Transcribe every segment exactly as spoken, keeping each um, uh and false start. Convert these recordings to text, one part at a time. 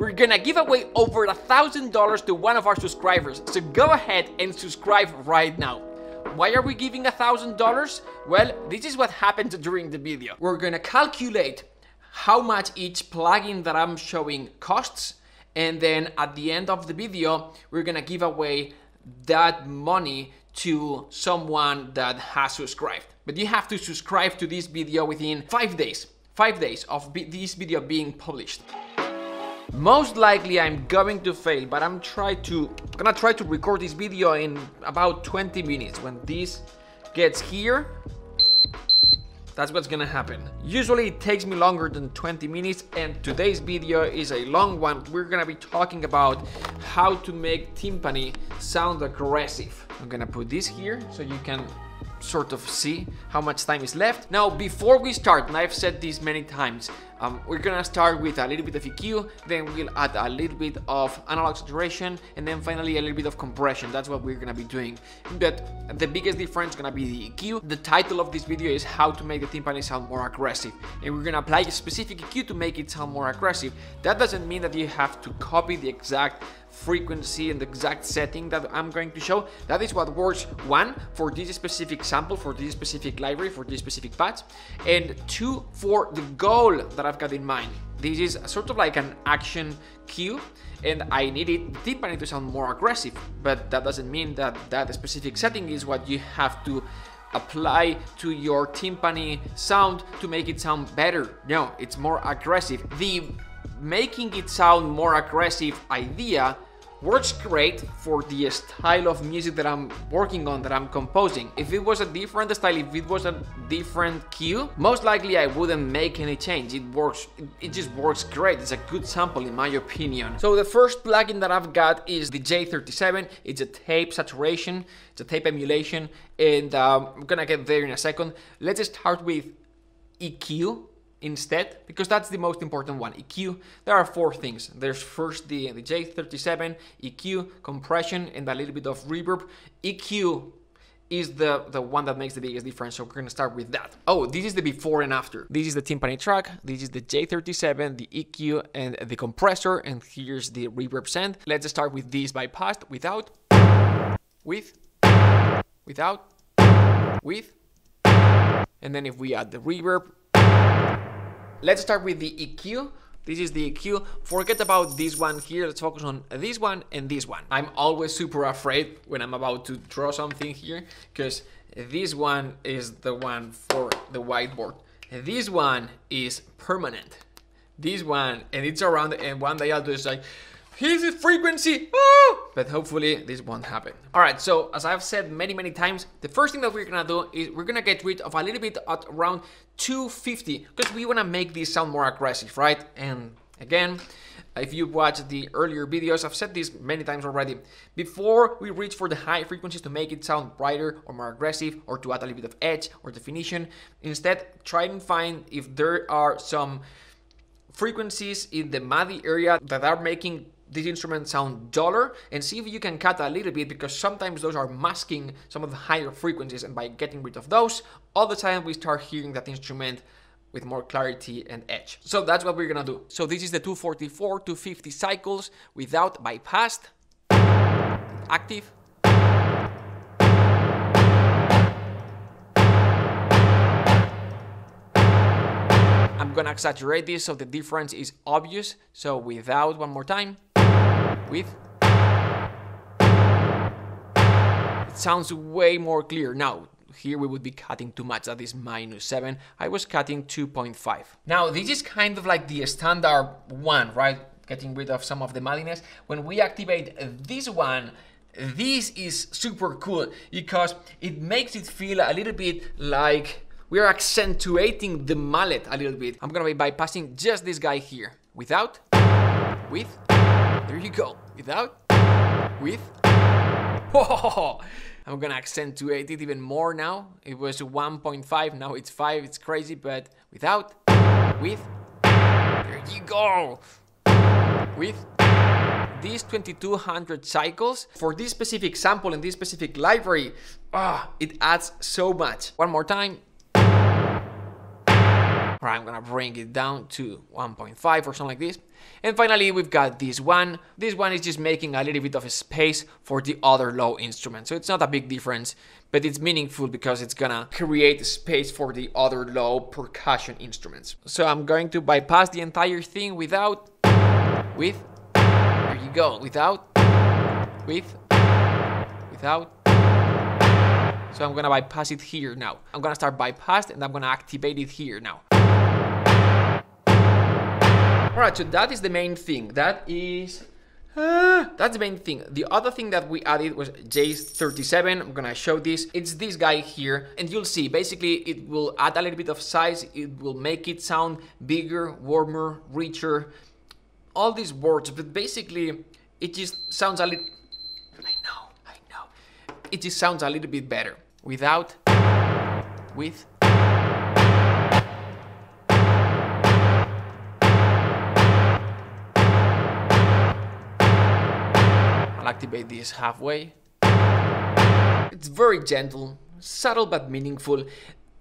we're gonna give away over a thousand dollars to one of our subscribers, so go ahead and subscribe right now. Why are we giving a thousand dollars? Well, this is what happened during the video. We're gonna calculate how much each plugin that I'm showing costs, and then at the end of the video, we're gonna give away that money to someone that has subscribed. But you have to subscribe to this video within five days, five days of this video being published. Most likely I'm going to fail, but I'm try to, gonna try to record this video in about twenty minutes. When this gets here, that's what's gonna happen. Usually it takes me longer than twenty minutes, and today's video is a long one. We're gonna be talking about how to make timpani sound aggressive. I'm gonna put this here so you can sort of see how much time is left. Now, before we start, and I've said this many times, um, we're gonna start with a little bit of E Q, then we'll add a little bit of analog saturation, and then finally a little bit of compression. That's what we're gonna be doing. But the biggest difference is gonna be the E Q. The title of this video is how to make the timpani sound more aggressive, and we're gonna apply a specific E Q to make it sound more aggressive. That doesn't mean that you have to copy the exact frequency and the exact setting that I'm going to show. That is what works, one, for this specific sample, for this specific library, for this specific patch, and two, for the goal that I've got in mind. This is sort of like an action cue, and I need it, the timpani to sound more aggressive, but that doesn't mean that that specific setting is what you have to apply to your timpani sound to make it sound better. No, it's more aggressive. The making it sound more aggressive idea works great for the style of music that I'm working on, that I'm composing. If it was a different style, if it was a different cue, most likely I wouldn't make any change. It works, it just works great. It's a good sample in my opinion. So the first plugin that I've got is the J thirty-seven. It's a tape saturation, it's a tape emulation, and um, I'm gonna get there in a second. Let's start with E Q instead, because that's the most important one. E Q, there are four things. There's first the, the J thirty-seven, E Q, compression, and a little bit of reverb. E Q is the, the one that makes the biggest difference, so we're gonna start with that. Oh, this is the before and after. This is the timpani track, this is the J thirty-seven, the E Q, and the compressor, and here's the reverb send. Let's start with this by past, without, with, without, with, and then if we add the reverb. Let's start with the E Q. This is the E Q. Forget about this one here. Let's focus on this one and this one. I'm always super afraid when I'm about to draw something here, because this one is the one for the whiteboard. This one is permanent. This one, and it's around, and one day I'll do is like, here's the frequency, ah! But hopefully this won't happen. All right, so as I've said many, many times, the first thing that we're gonna do is we're gonna get rid of a little bit at around two fifty, because we wanna make this sound more aggressive, right? And again, if you watch the earlier videos, I've said this many times already. Before we reach for the high frequencies to make it sound brighter or more aggressive, or to add a little bit of edge or definition, instead try and find if there are some frequencies in the MIDI area that are making this instrument sound duller, and see if you can cut a little bit, because sometimes those are masking some of the higher frequencies, and by getting rid of those, all the time we start hearing that instrument with more clarity and edge. So that's what we're gonna do. So this is the two forty-four, two fifty cycles without bypassed, active. I'm gonna exaggerate this so the difference is obvious. So without, one more time. With. It sounds way more clear. Now, here we would be cutting too much. That is minus seven. I was cutting two point five. Now, this is kind of like the standard one, right? Getting rid of some of the muddiness. When we activate this one, this is super cool because it makes it feel a little bit like we are accentuating the mallet a little bit. I'm gonna be bypassing just this guy here. Without, with, there you go. Without, with, oh, I'm gonna accentuate it even more now. It was one point five, now it's five, it's crazy, but without, with, there you go. With these twenty-two hundred cycles, for this specific sample and this specific library, ah, oh, it adds so much. One more time. or I'm gonna bring it down to one point five or something like this. And finally, we've got this one. This one is just making a little bit of a space for the other low instrument. So it's not a big difference, but it's meaningful because it's gonna create space for the other low percussion instruments. So I'm going to bypass the entire thing without, with, there you go, without, with, without. So I'm gonna bypass it here now. I'm gonna start bypassed and I'm gonna activate it here now. Alright, so that is the main thing. That is... Uh, that's the main thing. The other thing that we added was J thirty-seven. I'm gonna show this. It's this guy here, and you'll see. Basically, it will add a little bit of size. It will make it sound bigger, warmer, richer. All these words, but basically, it just sounds a little... I know, I know. It just sounds a little bit better. Without, with... Activate this halfway. It's very gentle, subtle but meaningful.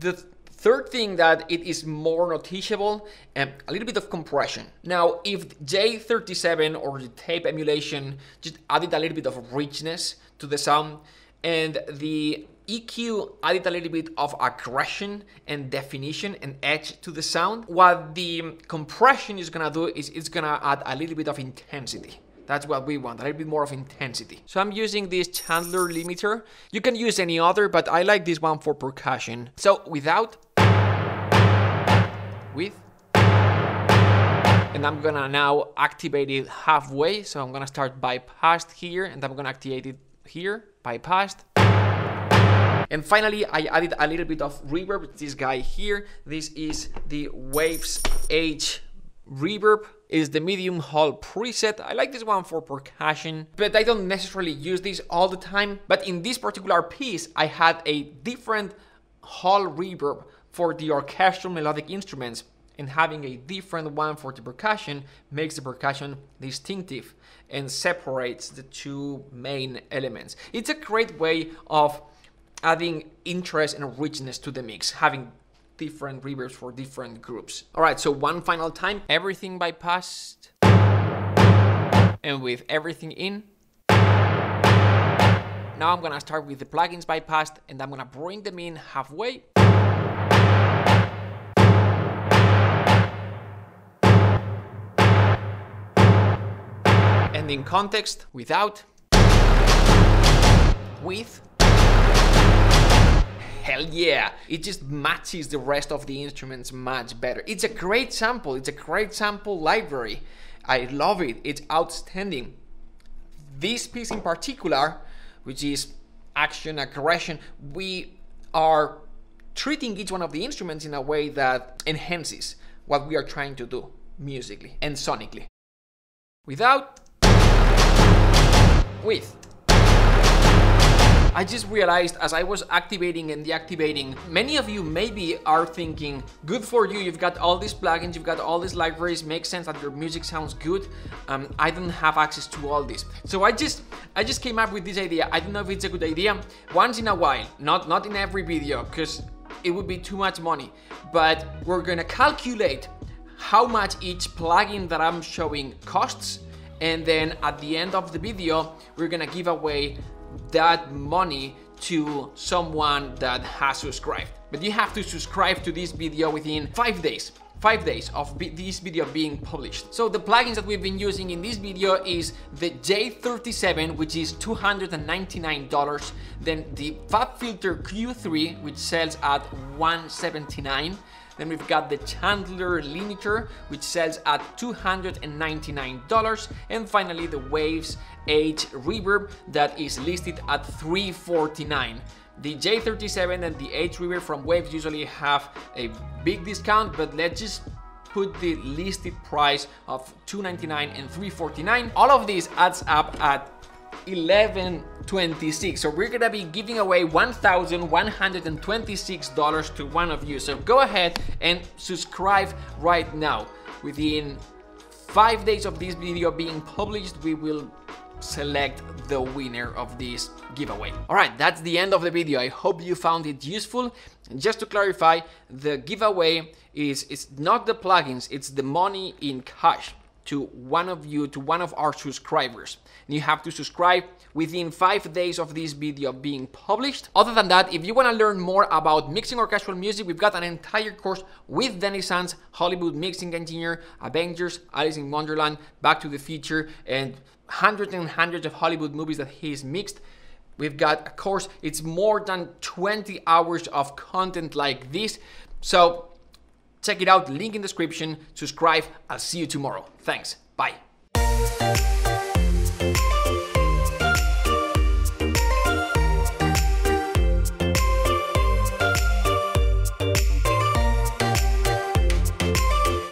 The th third thing that it is more noticeable, and um, a little bit of compression. Now, if J thirty-seven or the tape emulation just added a little bit of richness to the sound, and the E Q added a little bit of aggression and definition and edge to the sound, what the compression is gonna do is it's gonna add a little bit of intensity. That's what we want, a little bit more of intensity. So I'm using this Chandler limiter. You can use any other, but I like this one for percussion. So without, with, and I'm gonna now activate it halfway. So I'm gonna start bypassed here, and I'm gonna activate it here, bypassed. And finally, I added a little bit of reverb, this guy here. This is the Waves H reverb. Is the medium hall preset. I like this one for percussion, but I don't necessarily use this all the time. But in this particular piece, I had a different hall reverb for the orchestral melodic instruments, and having a different one for the percussion makes the percussion distinctive and separates the two main elements. It's a great way of adding interest and richness to the mix, having different reverbs for different groups. All right, so one final time, everything bypassed, and with everything in. Now I'm gonna start with the plugins bypassed, and I'm gonna bring them in halfway. And in context, without, with, hell yeah, it just matches the rest of the instruments much better. It's a great sample, it's a great sample library. I love it, it's outstanding. This piece in particular, which is action, aggression, we are treating each one of the instruments in a way that enhances what we are trying to do musically and sonically. Without, with. I just realized as I was activating and deactivating, many of you maybe are thinking, good for you, you've got all these plugins, you've got all these libraries, makes sense that your music sounds good. Um, I don't have access to all this. So I just I just came up with this idea. I don't know if it's a good idea. Once in a while, not, not in every video, because it would be too much money, but we're gonna calculate how much each plugin that I'm showing costs, and then at the end of the video, we're gonna give away that money to someone that has subscribed. But you have to subscribe to this video within five days. Five days of this video being published. So the plugins that we've been using in this video is the J thirty-seven, which is two hundred ninety-nine dollars. Then the FabFilter Q three, which sells at one hundred seventy-nine dollars. Then we've got the Chandler limiter, which sells at two hundred ninety-nine dollars. And finally, the Waves H reverb that is listed at three hundred forty-nine dollars. The J thirty-seven and the H reverb from Waves usually have a big discount, but let's just put the listed price of two hundred ninety-nine dollars and three hundred forty-nine dollars. All of this adds up at eleven twenty-six. So we're gonna be giving away one thousand one hundred twenty-six dollars to one of you. So go ahead and subscribe right now. Within five days of this video being published, we will select the winner of this giveaway. All right, that's the end of the video. I hope you found it useful. Just to clarify, the giveaway is it's not the plugins, it's the money in cash to one of you, to one of our subscribers. And you have to subscribe within five days of this video being published. Other than that, if you want to learn more about mixing orchestral music, we've got an entire course with Dennis Sands, Hollywood mixing engineer, Avengers, Alice in Wonderland, Back to the Future, and hundreds and hundreds of Hollywood movies that he's mixed. We've got a course, it's more than twenty hours of content like this. So check it out, link in description, subscribe, I'll see you tomorrow. Thanks, bye.